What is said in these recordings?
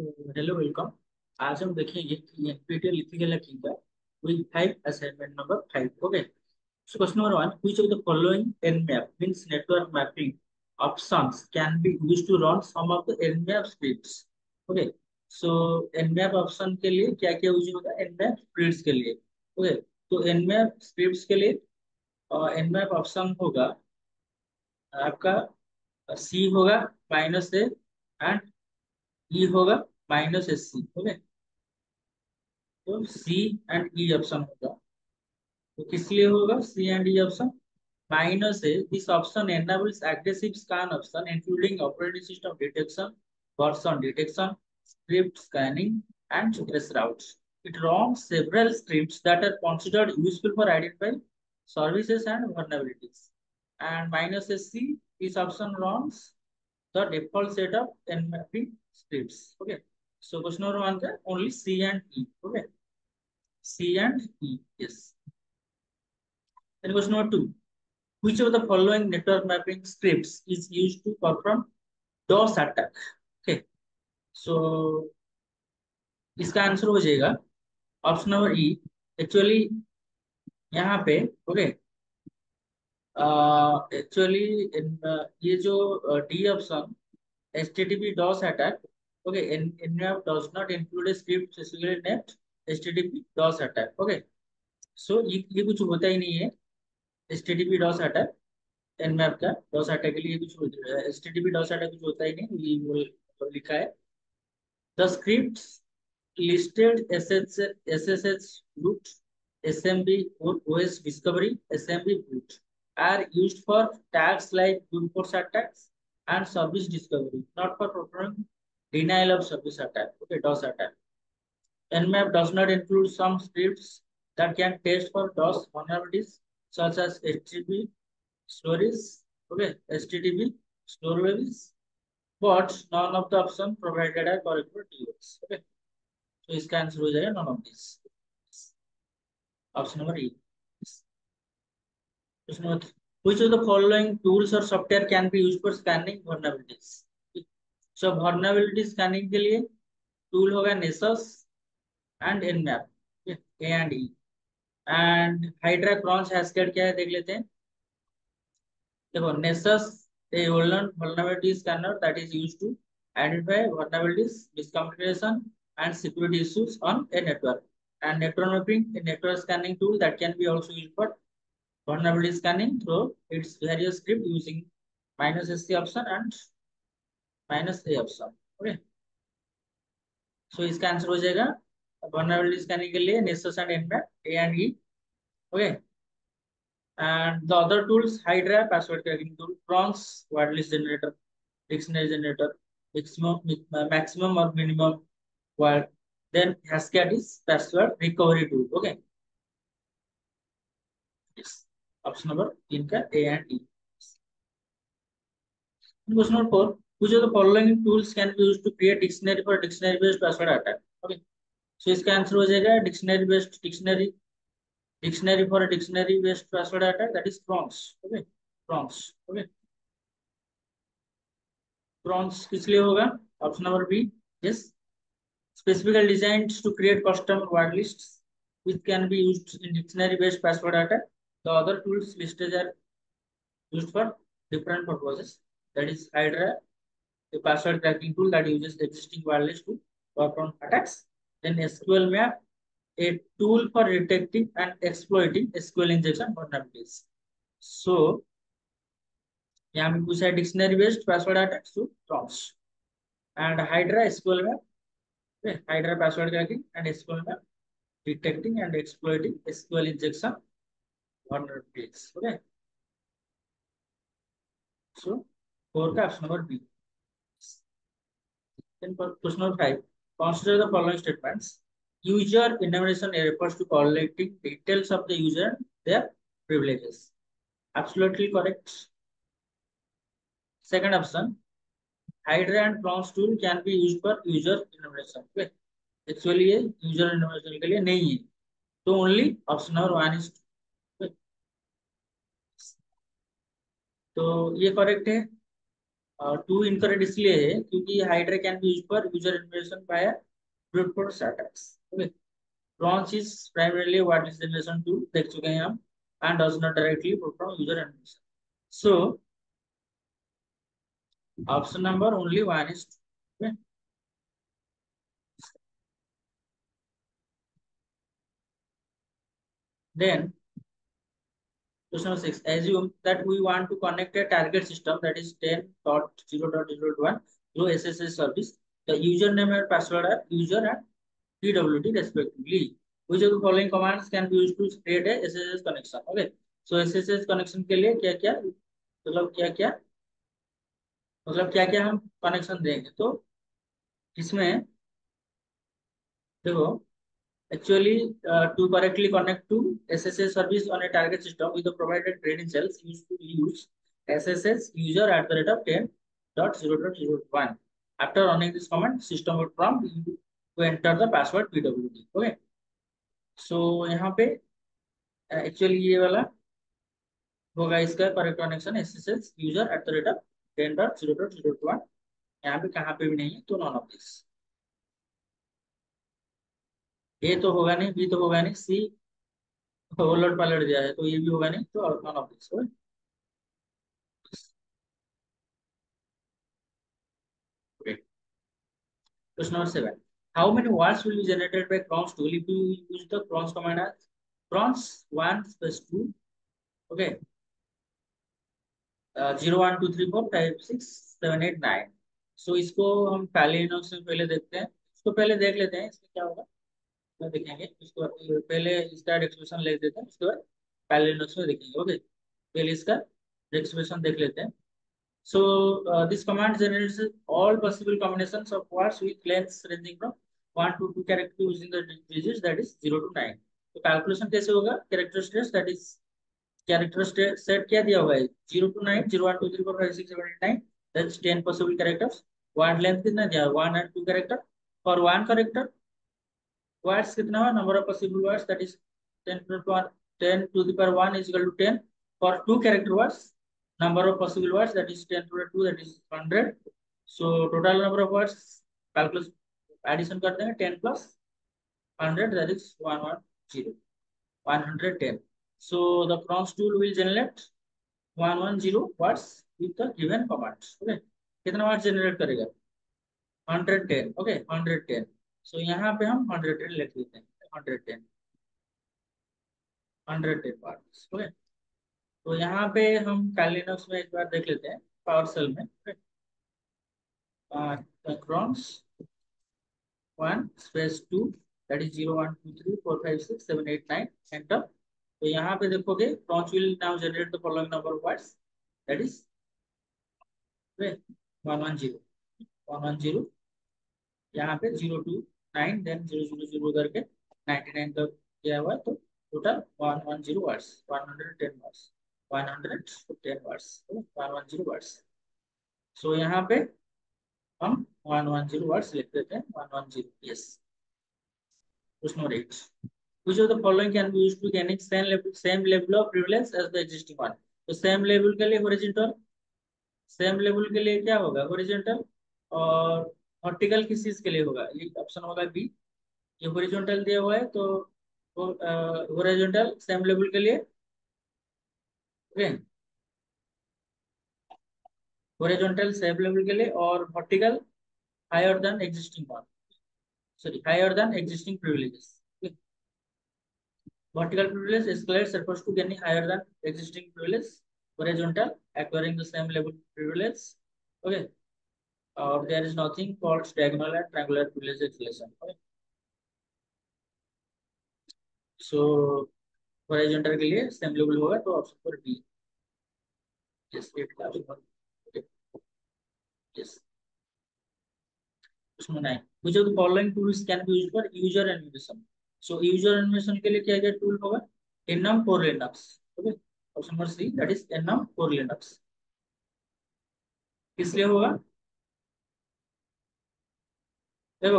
Hello welcome. आज हम देखेंगे कि एनपीटीएल इथिकल हैकिंग का with 5 assignment number 5। Okay, so question number 1, which of the following Nmap means network mapping options can be used to run some of the Nmap scripts. Okay, so Nmap option के लिए क्या-क्या use होगा Nmap scripts के लिए। Okay, तो Nmap scripts के लिए Nmap option होगा आपका सी होगा माइनस ए एंड ई होगा माइनस एस सी। ओके, तो सी एंड ई ऑप्शन होगा, तो किस लिए होगा C and E option minus A. This option enables aggressive scan option including operating system detection, version detection, script scanning and trace routes. It runs several scripts that are considered useful for identifying services and vulnerabilities. And minus SC, this option runs the default set of NMAP scripts. Okay, so question number 1 ka only C and E. Okay, C and E, yes. Then question number 2, which of the following network mapping scripts is used to perform DOS attack? Okay, so इसका answer हो जाएगा option number ई। Actually यहाँ पे okay actually ये जो D option HTTP DOS attack, okay, NMAP does not include a script specifically named HTTP DOS attack, okay. So ये कुछ होता ही नहीं है HTTP DOS attack, NMAP का DOS attack के लिए ये कुछ होता है HTTP DOS attack कुछ होता ही नहीं, ये वो लिखा है। The scripts listed SSH root, SMB or OS discovery, SMB boot are used for attacks like brute force attacks and service discovery, not for performing denial of service attack, okay, DOS attack. Nmap does not include some scripts that can test for DOS vulnerabilities such as HTTP stories, okay, HTTP stories, but none of the options provided are correct for DOS, okay. So this can answer is none of these. Option number E. Question number 3. Which of the following tools or software can be used for scanning vulnerabilities? So vulnerability scanning के लिए tool होगा Nessus and Nmap, A and E, and Hydra, Crunch, Hashcat क्या है देख लेते हैं। देखो Nessus a vulnerability scanner that is used to identify vulnerabilities, misconfiguration and security issues on a network, and network mapping a network scanning tool that can be also used for vulnerability scanning through its various script using minus SC option and minus A option. Okay, so इसका answer हो जाएगा vulnerability scanning के लिए Nessus and Nmap, A and E. Okay, and the other tools Hydra password cracking tool, Crunch word list generator, dictionary generator, maximum or minimum word, then Hashcat is password recovery tool. Okay, yes. Option number 3 का A and E. Question number 4. Which of the following tools can be used to create dictionary for dictionary-based password attack? Okay. So इसका answer हो जाएगा dictionary-based dictionary for a dictionary-based password attack, that is Crunch. Okay. Crunch. Okay. Crunch किस लिए होगा? Option number B. Yes. Specifically designed to create custom word lists, which can be used in dictionary-based password attack. The other tools listed are used for different purposes. That is Hydra, a password cracking tool that uses existing word lists to work on attacks. Then SQL Map, a tool for detecting and exploiting SQL injection vulnerabilities. So, यहाँ पे कुछ है dictionary-based password attacks to Crunch and Hydra, SQL Map, okay, Hydra password cracking and SQL Map, detecting and exploiting SQL injection vulnerabilities. Okay, so 4 का option number B. Then question number 5. Consider the following statements. User enumeration refers to collecting details of the user and their privileges. Absolutely correct. Second option, Hydra and Crunch tool can be used for user enumeration. Okay, actually ये user enumeration के लिए नहीं है, तो only option number 1 is, तो ये correct है। To incorrect इसलिए है क्योंकि hydra can be use for user information by brute force attacks. Okay, crunch is primarily what is generation to देख चुके हैं हम, and does not directly perform user information. So option number only one is to. Okay, then question 6, assume that we want to connect a target system that is 10.0.0.1 through SSH service. The username and password are user and pwd respectively. Which of the following commands can be used to create a SSH connection? Okay, so SSH connection के लिए क्या क्या हम connection देंगे, तो इसमें देखो actually to correctly connect to SSH service on a target system with the provided credentials, used to use SSH user at the rate of 10.0.0.1. After running this command, system would prompt you to enter the password pwd. Okay, so यहाँ पे actually ये वाला होगा इसका correct connection SSH user at the rate of 10.0.0.1. यहाँ पे कहाँ पे भी नहीं है, तो none of this. ए तो होगा नहीं, बी तो होगा नहीं, सी उलट पलट दिया है तो ये भी होगा नहीं, तो none of this. Question number 7, how many words will be generated by crunch tool if you use the crunch command as crunch 1 + 2. Okay, 0 1 2 3 4 5 6 7 8 9. So इसको हम काली लिनक्स में पहले देखते हैं, इसको पहले देख लेते हैं इसमें क्या होगा देखेंगे. इसको पहले इसका डेक्सक्रिप्शन ले देते हैं, उसके बाद काली लिनक्स में देखेंगे. ओके, पहले इसका डेक्सक्रिप्शन देख लेते हैं. So this command generates all possible combinations of words with lengths ranging from 1 to 2 character using the digits that is 0 to 9. तो कैलकुलेशन कैसे होगा, character stress that is character set क्या दिया हुआ है 0 to 9, 0 1 2 3 4 5 6 7 8 9. That's 10 possible characters. Word length कितना दिया है 1 and 2 character. For 1 character words कितना है, number of possible words that is 10 to the power 1 is equal to 10. For 2 character words number of possible words that is 10 to the 2 that is 100. So total number of words calculate addition कर देंगे 10 + 100 that is 110. So the crunch tool will generate 110 words with the given command. Okay, कितना words generate करेगा 110. Okay, 110. सो यहाँ पे हम 110 लिख देते हैं, 110 पार्ट्स. ओके, तो यहाँ पे हम काली लिनक्स में एक बार देख लेते हैं पावर सेल में. Cross 1 / 2 that is 0 1 2 3 4 5 6 7 8 9 enter. तो यहाँ पे देखोगे cross will now generate the following number of words that is 110. यहाँ पे 0 to 9 देन 0 0 0 करके 99 तक किया हुआ है, तो total 110 words, 110 words, 110 words, 110 words. So यहाँ पे हम 110 वर्ड्स लिख देते हैं, 110. यस. प्रश्न number 8, which of the following can be used to gain same level of privilege as the existing one. तो सेम लेवल के लिए हॉरिजॉन्टल, सेम लेवल के लिए क्या होगा हॉरिजॉन्टल, और वर्टिकल किस चीज के लिए होगा, ये ऑप्शन होगा बी. ये हॉरिजॉन्टल दिया हुआ है तो हॉरिजॉन्टल सेम लेवल के लिए. ओके, हॉरिजॉन्टल सेम लेवल के लिए, और vertical higher than existing one, sorry higher than existing privileges. Vertical privilege escalates refers to gaining higher than existing privilege. Horizontal acquiring the same level privilege. Okay, और there is nothing called diagonal and triangular privilege escalation. Okay, so horizontal के लिए same level होगा, तो option पर B. Yes, yes. उसमें 9, which of the following tools can be used for user animation. So user animation के लिए क्या क्या टूल होगा, Enum4linux. Okay, option number C that is Enum4linux. किस लिए होगा देखो,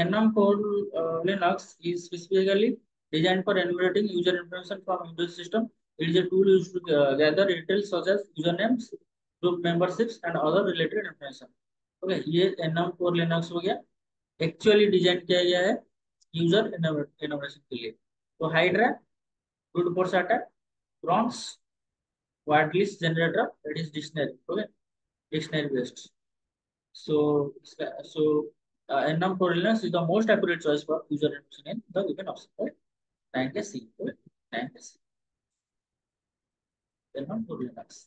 Enum4linux is specifically designed for enumerating user information from Windows system. It is a tool used to gather details such as usernames, group memberships and other related information. Okay, ये NM4linux हो गया, actually design किया गया है user innovation के लिए। तो Hydra, brute force attack, crunch, word list generator, that is dictionary, okay, dictionary based. So NM4linux is the most accurate choice for user innovation in the given option, right? Thank you, C. Okay. Thank you, C. NM4linux.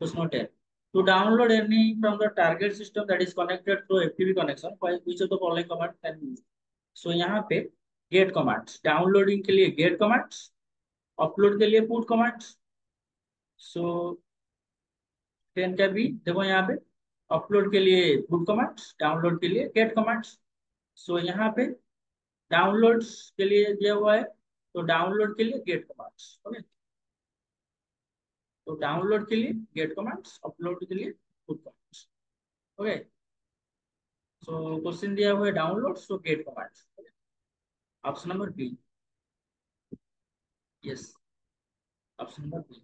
Question 10. To download any from the target system that is connected through FTP connection, which of the following command can be used? So यहाँ पे get commands, downloading के लिए get commands, upload के लिए put commands. So 10 का भी देखो यहाँ पे अपलोड के लिए पुट कमांड्स, डाउनलोड के लिए गेट कमांड्स। सो यहाँ पे डाउनलोड के लिए दिया हुआ है, तो डाउनलोड के लिए गेट कमांड्स, ओके, तो डाउनलोड के लिए गेट कमांड्स, अपलोड के लिए put commands, okay. So question दिया हुआ है download, so get commands, option number B, yes, option number B,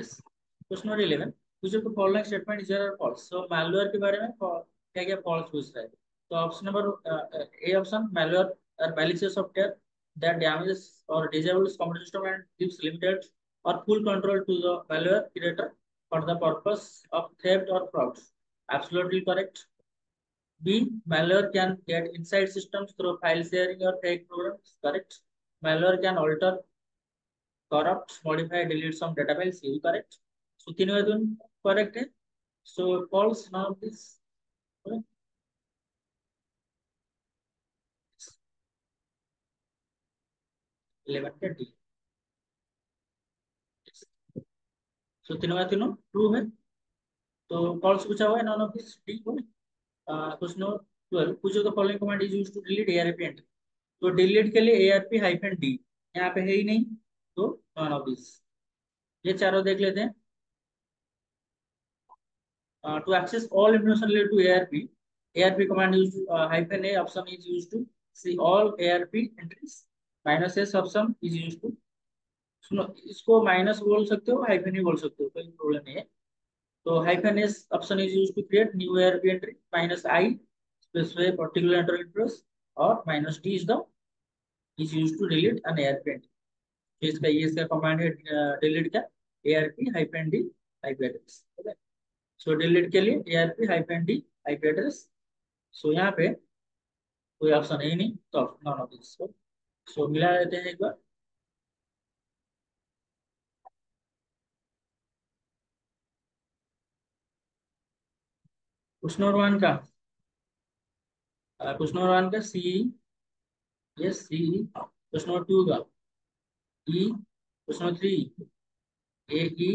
yes. Question number 11, कुछ तो following statement is are false. So malware के बारे में क्या क्या फॉल्स पूछ रहा है, तो option number A option, malware और मैलिशियस सॉफ्टवेयर दैट डैमेजेस और disables computer system and gives limited और full control to the malware creator for the purpose of theft और fraud, absolutely correct. B, malware can get inside systems through file sharing और fake programs, correct. Malware can alter, corrupt, modify, delete some database, you correct। So तीन बार दोनों correct है, so false none of this, correct। Yes. 11 का D, yes। So तीन बार तीनों true है, तो false पूछा हुआ है, none of this D को। क्वेश्चन नंबर 12, पूछो तो following command is used to delete ARP entry। तो delete के लिए ARP hyphen D यहाँ पे है ही नहीं, तो नॉन ऑफ दिस। ये चारों देख लेते हैं। To access all information related to ARP, ARP command use hyphen A option is use to see all ARP entries, minus S option is use to, सुनो इसको माइनस बोल सकते हो, हाइफन ही बोल सकते हो, कोई प्रॉब्लम नहीं है। तो hyphen S option is use to create new ARP entry, minus I specify particular enter address, और minus D is use to delete an ARP entry. इसका ये इसका कमांड है डिलीट का, ARP hyphen D IP address, okay. So delete के लिए ARP hyphen D IP address, so यहाँ पे कोई ऑप्शन है ही नहीं, तो नॉन ऑफ दिस। सो मिला लेते हैं एक बार। क्वेश्चन नंबर 1 का C, yes C. Question number 2 का E, question number 3 A E,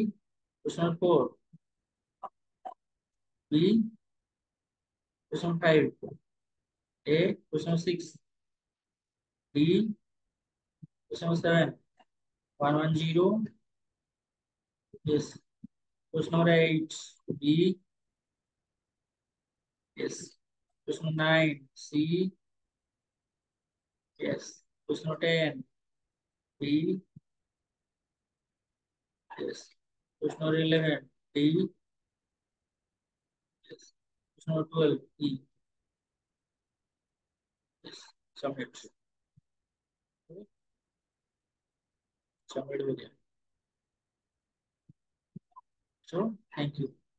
question number 4 B, question number 5 A, question number 6 D, question number 7 110, yes। Question number 8 B, yes। Question number 9 C, yes। Question number 10 B, yes। Question number 11 D, yes। Question number 12 E, yes। Submit, okay, submit हो गया। So thank you।